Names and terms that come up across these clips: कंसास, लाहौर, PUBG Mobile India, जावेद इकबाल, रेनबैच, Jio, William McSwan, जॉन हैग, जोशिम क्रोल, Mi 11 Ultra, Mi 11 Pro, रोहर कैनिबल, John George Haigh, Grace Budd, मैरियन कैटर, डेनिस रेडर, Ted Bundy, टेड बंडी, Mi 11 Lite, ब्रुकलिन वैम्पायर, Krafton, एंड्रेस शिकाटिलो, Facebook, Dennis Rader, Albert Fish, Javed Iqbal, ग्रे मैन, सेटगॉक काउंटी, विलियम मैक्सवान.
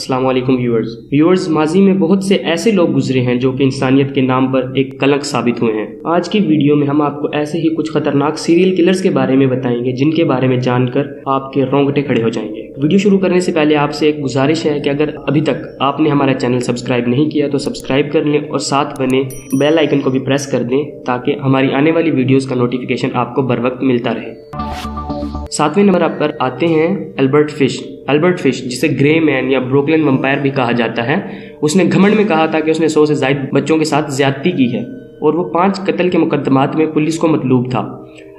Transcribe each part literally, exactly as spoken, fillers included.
अस्सलाम वालेकुम viewers viewers माजी में बहुत से ऐसे लोग गुजरे हैं जो कि इंसानियत के नाम पर एक कलंक साबित हुए हैं। आज की वीडियो में हम आपको ऐसे ही कुछ खतरनाक सीरियल किलर्स के बारे में बताएंगे जिनके बारे में जानकर आपके रोंगटे खड़े हो जाएंगे। वीडियो शुरू करने से पहले आपसे एक गुजारिश है कि अगर अभी तक आपने हमारा चैनल सब्सक्राइब नहीं किया तो सब्सक्राइब कर लें और साथ बने बेल आइकन को भी प्रेस कर दें ताकि हमारी आने वाली वीडियोज़ का नोटिफिकेशन आपको बर वक्त मिलता रहे। सातवें नंबर पर आते हैं अल्बर्ट फिश। अल्बर्ट फिश जिसे ग्रे मैन या ब्रुकलिन वैम्पायर भी कहा जाता है, उसने घमंड में कहा था कि उसने सौ से ज्यादा बच्चों के साथ ज्यादती की है और वो पांच कत्ल के मुकदमात में पुलिस को मतलूब था।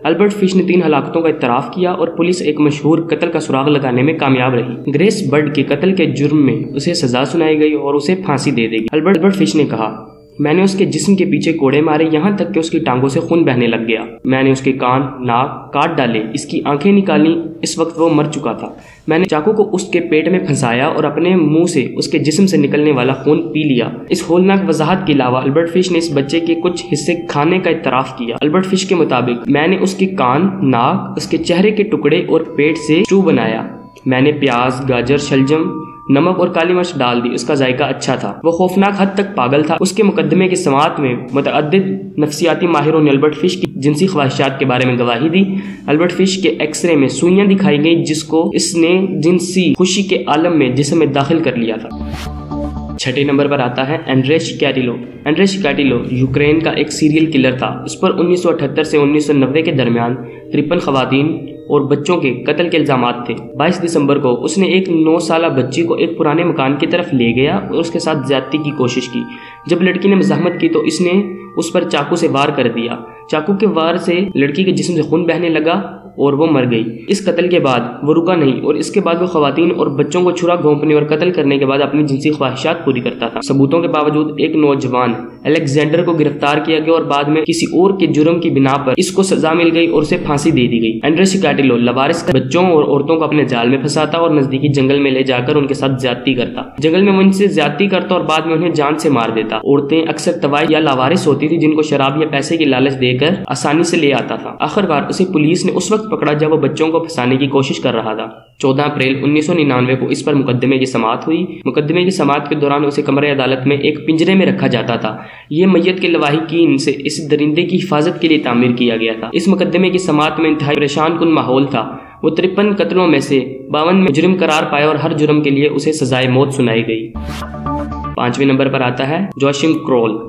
अल्बर्ट फिश ने तीन हलाकतों का इतराफ़ किया और पुलिस एक मशहूर कत्ल का सुराग लगाने में कामयाब रही। ग्रेस बर्ड के कत्ल के जुर्म में उसे सजा सुनाई गई और उसे फांसी दे दी गई। अल्बर्ट फिश ने कहा, मैंने उसके जिस्म के पीछे कोड़े मारे यहाँ तक कि उसकी टांगों से खून बहने लग गया। मैंने उसके कान नाक काट डाले, इसकी आंखें निकाली, इस वक्त वो मर चुका था। मैंने चाकू को उसके पेट में फंसाया और अपने मुंह से उसके जिस्म से निकलने वाला खून पी लिया। इस होलनाक वजाहत के अलावा अल्बर्ट फिश ने इस बच्चे के कुछ हिस्से खाने का इतराफ़ किया। अल्बर्ट फिश के मुताबिक, मैंने उसके कान नाक उसके चेहरे के टुकड़े और पेट से स्टू बनाया। मैंने प्याज गाजर शलजम नमक और काली मिर्च डाल दी। उसका जायका अच्छा था। वो खौफनाक हद तक पागल था। उसके मुकदमे की समाअत में मुतअद्दिद नफ्सियाती माहिरों ने अल्बर्ट फिश की जिनसी ख्वाहिशात के बारे में गवाही दी। अल्बर्ट फिश के एक्सरे में सुइयां दिखाई गई जिसको इसने जिनसी खुशी के आलम में जिस्म में दाखिल कर लिया था। छठे नंबर पर आता है एंड्रेस शिकाटिलो। एंड्रेस शिकाटिलो Ukraine का एक सीरियल किलर था। इस पर उन्नीस सौ अठहत्तर से उन्नीस सौ नब्बे के दरमियान तिरपन खवातीन और बच्चों के कत्ल के इल्जाम थे। बाईस दिसंबर को उसने एक नौ साल बच्ची को एक पुराने मकान की तरफ ले गया और उसके साथ ज्यादती की कोशिश की। जब लड़की ने मज़ाहमत की तो इसने उस पर चाकू से वार कर दिया। चाकू के वार से लड़की के जिस्म से खून बहने लगा और वो मर गई। इस कत्ल के बाद वो रुका नहीं और इसके बाद वो खवातीन और बच्चों को छुरा घोंपने और कत्ल करने के बाद अपनी जिनसी ख्वाहिशात पूरी करता था। सबूतों के बावजूद एक नौजवान अलेक्जेंडर को गिरफ्तार किया गया और बाद में किसी और के जुर्म की बिना पर इसको सजा मिल गई और उसे फांसी दे दी गई। एंड्रेस शिकाटिलो लवारिस बच्चों और औरतों को अपने जाल में फंसाता और नजदीकी जंगल में ले जाकर उनके साथ ज्यादती करता। जंगल में उनसे ज्यादती करता और बाद में उन्हें जान से मार देता। औरतें अक्सर तवाई या लावारिस होती थी जिनको शराब या पैसे की लालच देकर आसानी से ले आता था। आखिरकार उसे पुलिस ने उस वक्त पकड़ा जब वो बच्चों को फंसाने की कोशिश कर रहा था। चौदह अप्रैल उन्नीस सौ निन्यानवे को इस पर मुकदमे की समाअत हुई। मुकदमे की समाअत के दौरान उसे कमरे अदालत में एक पिंजरे में रखा जाता था। यह मैयत के लवाहिकीन से इस दरिंदे की हिफाजत के लिए तामीर किया गया था। इस मुकदमे की समाअत में इंतहाई परेशान कुन माहौल था। वो तिरपन कत्लों में से बावन में जुर्म करार पाया और हर जुर्म के लिए उसे सजाए मौत सुनाई गई। पांचवें नंबर पर आता है जोशिम क्रोल।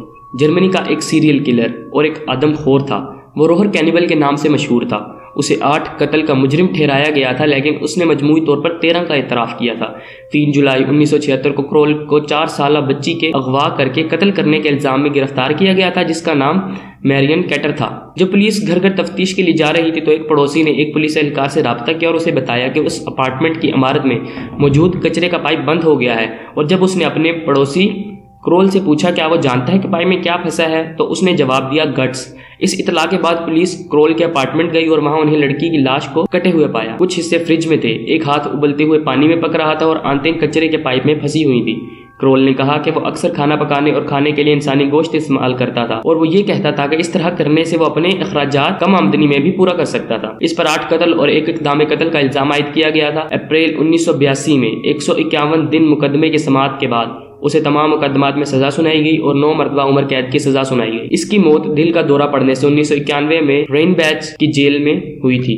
जर्मनी का एक सीरियल किलर और एक आदमखोर था। वो रोहर कैनिबल के नाम से मशहूर था। उसे आठ कत्ल का मुजरिम ठहराया गया था लेकिन उसने मजमूई तौर पर तेरह का इतराफ़ किया था। तीन जुलाई उन्नीस सौ छिहत्तर को क्रोल को चार साल बच्ची के अगवा करके कत्ल करने के इल्ज़ाम में गिरफ्तार किया गया था जिसका नाम मैरियन कैटर था। जब पुलिस घर घर तफ्तीश के लिए जा रही थी तो एक पड़ोसी ने एक पुलिस एहलकार से रब्ता किया और उसे बताया कि उस अपार्टमेंट की इमारत में मौजूद कचरे का पाइप बंद हो गया है। और जब उसने अपने पड़ोसी क्रोल से पूछा क्या वो जानता है कि पाइप में क्या फंसा है तो उसने जवाब दिया गट्स। इस इतला के बाद पुलिस क्रोल के अपार्टमेंट गई और वहां उन्हें लड़की की लाश को कटे हुए पाया। कुछ हिस्से फ्रिज में थे, एक हाथ उबलते हुए पानी में पक रहा था और आंतें कचरे के पाइप में फंसी हुई थी। क्रोल ने कहा कि वो अक्सर खाना पकाने और खाने के लिए इंसानी गोश्त इस्तेमाल करता था और वो ये कहता था कि इस तरह करने से वो अपने अखराजात कम आमदनी में भी पूरा कर सकता था। इस पर आठ कत्ल और एक इक़दाम कत्ल का इल्ज़ाम आयद किया गया था। अप्रैल उन्नीस सौ बयासी में एक सौ इक्यावन दिन मुकदमे की समाअत के बाद उसे तमाम मुकदमात में सजा सुनाई गई और नौ मरतबा उम्र कैद की सजा सुनाई गई। इसकी मौत दिल का दौरा पड़ने से उन्नीस सौ इक्यानवे में रेनबैच की जेल में हुई थी।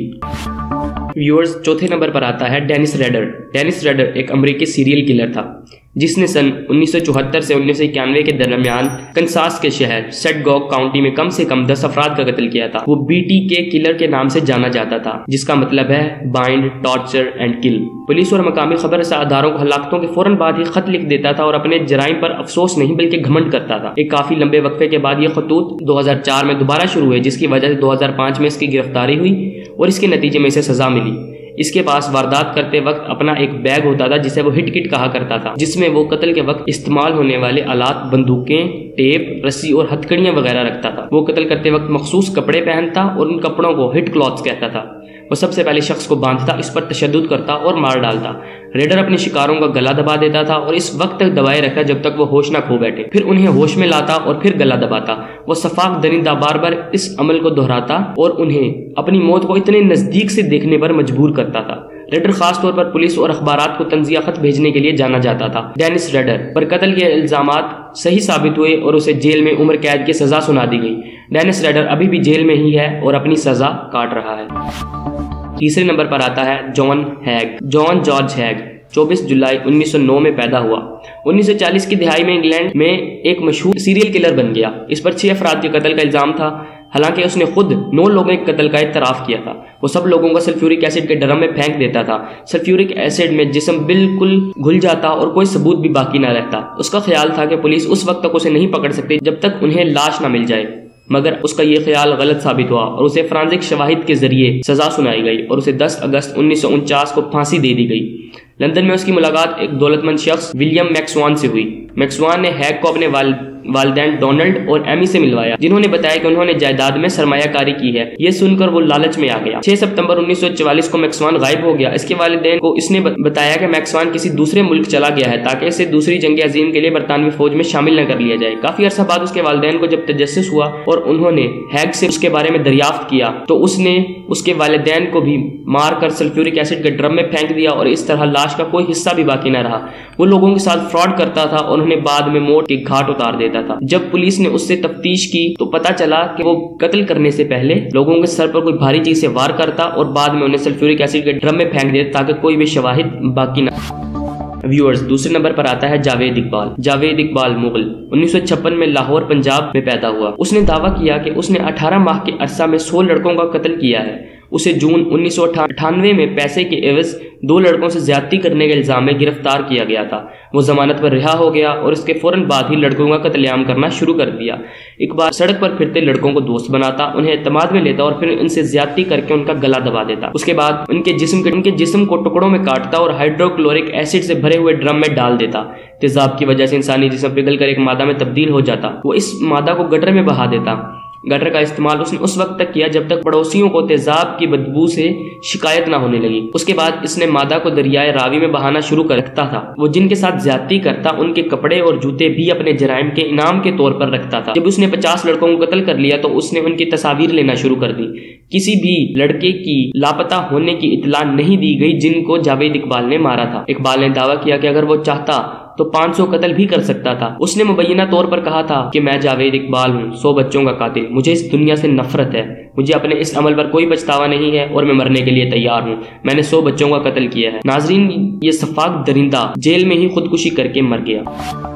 व्यूअर्स चौथे नंबर पर आता है डेनिस रेडर। डेनिस रेडर एक अमेरिकी सीरियल किलर था जिसने सन उन्नीस सौ चौहत्तर से उन्नीस सौ इक्यानवे के दरमियान कंसास के शहर सेटगॉक काउंटी में कम से कम दस अफराद का कत्ल किया था। वो बीटी के किलर के नाम से जाना जाता था जिसका मतलब है bind torture and kill. Police और मकामी खबर अदारों को हलाकतों के फौरन बाद ही खत लिख देता था और अपने जराइम पर अफसोस नहीं बल्कि घमंड करता था। एक काफी लंबे वक्फे के बाद ये खतूत दो हजार चार में दोबारा शुरू हुए जिसकी वजह से दो हजार पांच में इसकी गिरफ्तारी हुई और इसके नतीजे में इसे सजा मिली। इसके पास वारदात करते वक्त अपना एक बैग होता था जिसे वो हिट किट कहा करता था जिसमें वो कत्ल के वक्त इस्तेमाल होने वाले आलात बंदूकें टेप रस्सी और हथकड़ियां वगैरह रखता था। वो कत्ल करते वक्त मखसूस कपड़े पहनता और उन कपड़ों को हिट क्लॉथ्स कहता था। वो सबसे पहले शख्स को बांधता, इस पर तशद्दुद करता और मार डालता। रेडर अपने शिकारों का गला दबा देता था और इस वक्त तक दबाए रखता जब तक वो होश न खो बैठे, फिर उन्हें होश में लाता और फिर गला दबाता। वो सफाक दरिंदा बार बार इस अमल को दोहराता और उन्हें अपनी मौत को इतने नजदीक से देखने पर मजबूर करता था। रेडर खास तौर पर पुलिस और अखबारात को तंजिया खत भेजने के लिए जाना जाता था। डेनिस रेडर पर कत्ल के इल्जामात सही साबित हुए और उसे जेल में उम्र कैद की सजा सुना दी गई। डेनिस रेडर अभी भी जेल में ही है और अपनी सजा काट रहा है। तीसरे नंबर पर आता है जॉन हैग। John George Haigh चौबीस जुलाई उन्नीस सौ नौ में पैदा हुआ। उन्नीस सौ चालीस की दहाई में इंग्लैंड में एक मशहूर सीरियल किलर बन गया। इस पर छह अफराद के कत्ल का इल्जाम था, हालांकि उसने खुद नौ लोगों के कत्ल का इतराफ किया था। वो सब लोगों को सल्फ्यूरिक एसिड के ड्रम में फेंक देता था। सल्फ्यूरिक एसिड में जिस्म बिल्कुल घुल जाता और कोई सबूत भी बाकी ना रहता। उसका ख्याल था कि पुलिस उस वक्त तक उसे नहीं पकड़ सकती जब तक उन्हें लाश ना मिल जाए, मगर उसका ये ख्याल गलत साबित हुआ और उसे फॉरेंसिक शवाहिद के जरिए सजा सुनाई गई और उसे दस अगस्त उन्नीस सौ उनचास को फांसी दे दी गई। लंदन में उसकी मुलाकात एक दौलतमंद शख्स विलियम मैक्सवान से हुई। मैक्सवान ने हैग को अपने वाल वालदैन डोनाल्ड और एमी से मिलवाया, जिन्होंने बताया कि उन्होंने जायदाद में सरमायाकारी की है। ये सुनकर वो लालच में आ गया। छह सितंबर उन्नीस सौ चौवालीस को मैक्सवान गायब हो गया। इसके वालिदैन को इसने बताया कि मैक्सवान किसी दूसरे मुल्क चला गया है ताकि इसे दूसरी जंग अजीम के लिए बरतानवी फौज में शामिल न कर लिया जाए। काफी अरसा बाद उसके वालिदैन को जब तजस्सुस हुआ और उन्होंने हैग से उसके बारे में दरियाफ्त किया तो उसने उसके वालिदैन को भी मार कर सल्फ्यूरिक एसिड के ड्रम में फेंक दिया और इस तरह लाश का कोई हिस्सा भी बाकी न रहा। वो लोगों के साथ फ्रॉड करता था और उन्हें बाद में मौत के घाट उतार देता था। जब पुलिस ने उससे तफ्तीश की तो पता चला कि वो कत्ल करने से पहले लोगों के सर पर कोई भारी चीज से वार करता और बाद में उन्हें सल्फ्यूरिक एसिड के ड्रम में फेंक देता ताकि कोई भी शवाहिद बाकी ना। व्यूअर्स, दूसरे नंबर पर आता है जावेद इकबाल। जावेद इकबाल मुगल उन्नीस सौ छप्पन में लाहौर पंजाब में पैदा हुआ। उसने दावा किया कि उसने अठारह माह के अरसा में सोलह लड़कों का कत्ल किया है। उसे जून उन्नीस सौ अठानवे में पैसे के एवज दो लड़कों से ज्यादती करने के इल्जाम में गिरफ्तार किया गया था। वो जमानत पर रिहा हो गया और इसके फौरन बाद ही लड़कों का कत्लेआम करना शुरू कर दिया। इकबाल सड़क पर फिरते लड़कों को दोस्त बनाता, उन्हें एतमाद में लेता और फिर इनसे ज्यादती करके उनका गला दबा देता। उसके बाद उनके जिस्म के उनके जिस्म को टुकड़ों में काटता और हाइड्रोक्लोरिक एसिड से भरे हुए ड्रम में डाल देता। तेजाब की वजह से इंसानी जिस्म पिघल कर एक मादा में तब्दील हो जाता। वो इस मादा को गटर में बहा देता। गटर का इस्तेमाल उसने उस वक्त तक किया जब तक पड़ोसियों को तेजाब की बदबू से शिकायत ना होने लगी। उसके बाद इसने मादा को दरियाए रावी में बहाना शुरू कर रखता था। वो जिनके साथ ज्यादती करता उनके कपड़े और जूते भी अपने जराइम के इनाम के तौर पर रखता था। जब उसने पचास लड़कों को कत्ल कर लिया तो उसने उनकी तस्वीर लेना शुरू कर दी। किसी भी लड़के की लापता होने की इतला नहीं दी गई जिनको जावेद इकबाल ने मारा था। इकबाल ने दावा किया कि अगर वो चाहता तो पाँच सौ कत्ल भी कर सकता था। उसने मुबैना तौर पर कहा था कि मैं जावेद इकबाल हूँ, सौ बच्चों का कातिल। मुझे इस दुनिया से नफरत है, मुझे अपने इस अमल पर कोई पछतावा नहीं है और मैं मरने के लिए तैयार हूँ। मैंने सौ बच्चों का कत्ल किया है। नाजरीन, ये सफाक दरिंदा जेल में ही खुदकुशी करके मर गया।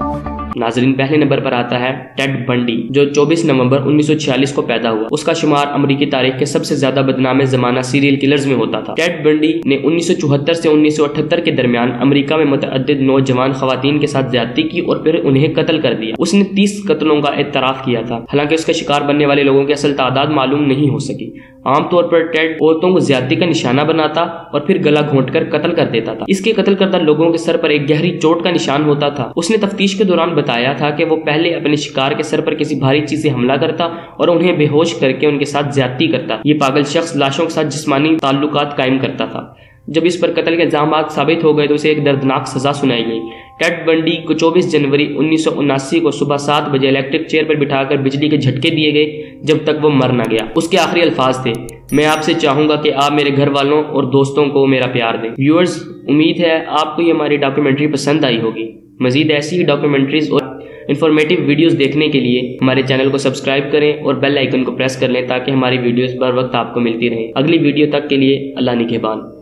नाजरीन, पहले नंबर पर आता है टेड बंडी, जो चौबीस नवंबर उन्नीस सौ छियालीस को पैदा हुआ। उसका शुमार अमरीकी तारीख के सबसे ज्यादा बदनाम जमाना सीरियल किलर्स में होता था। टेड बंडी ने उन्नीस सौ चौहत्तर से उन्नीस सौ अठहत्तर के दरमियान अमरीका में मुतअद्दिद नौजवान खवातीन के साथ ज्यादती की और फिर उन्हें कत्ल कर दिया। उसने तीस कत्लों का एतराफ किया था, हालांकि उसका शिकार बनने वाले लोगों की असल तादाद मालूम नहीं हो सकी। आमतौर पर टेड औरतों को ज्यादती का निशाना बनाता और फिर गला घोंट कर कत्ल कर देता था। इसके कत्ल करदा लोगों के सर पर एक गहरी चोट का निशान होता था। उसने तफ्तीश के दौरान बताया था कि वो पहले अपने शिकार के सर पर किसी भारी चीज से हमला करता और उन्हें बेहोश करके उनके साथ ज्यादती करता। ये पागल शख्स लाशों के साथ जिस्मानी ताल्लुकात कायम करता था। जब इस पर कत्ल के इल्जाम साबित हो गए तो उसे एक दर्दनाक सजा सुनाई गई। टेड बंडी को चौबीस जनवरी उन्नीस सौ उनासी को सुबह सात बजे इलेक्ट्रिक चेयर पर बिठाकर बिजली के झटके दिए गए जब तक वो मर ना गया। उसके आखिरी अल्फाज थे, मैं आपसे चाहूंगा कि आप मेरे घर वालों और दोस्तों को मेरा प्यार दें। व्यूअर्स, उम्मीद है आपको ये हमारी डॉक्यूमेंट्री पसंद आई होगी। मजीद ऐसी ही डॉक्यूमेंट्रीज और इन्फॉर्मेटिव वीडियोस देखने के लिए हमारे चैनल को सब्सक्राइब करें और बेल आइकन को प्रेस कर लें ताकि हमारी वीडियोस बर वक्त आपको मिलती रहे। अगली वीडियो तक के लिए अल्लाह निगहबान।